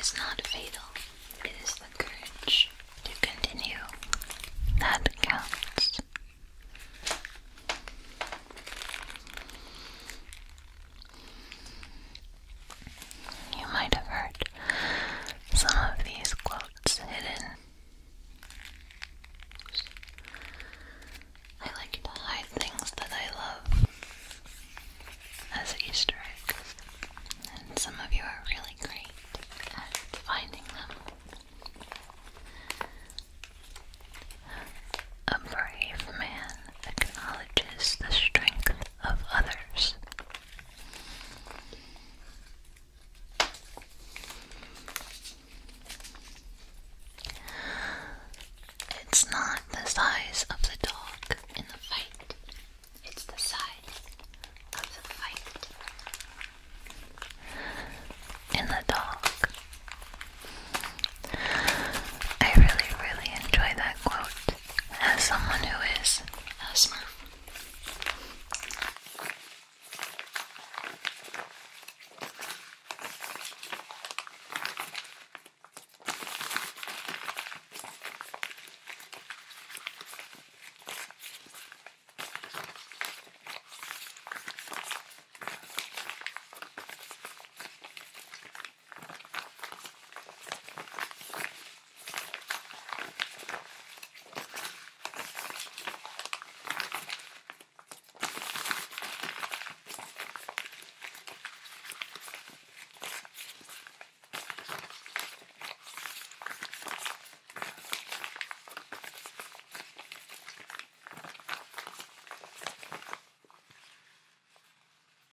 is not fatal, it is the courage.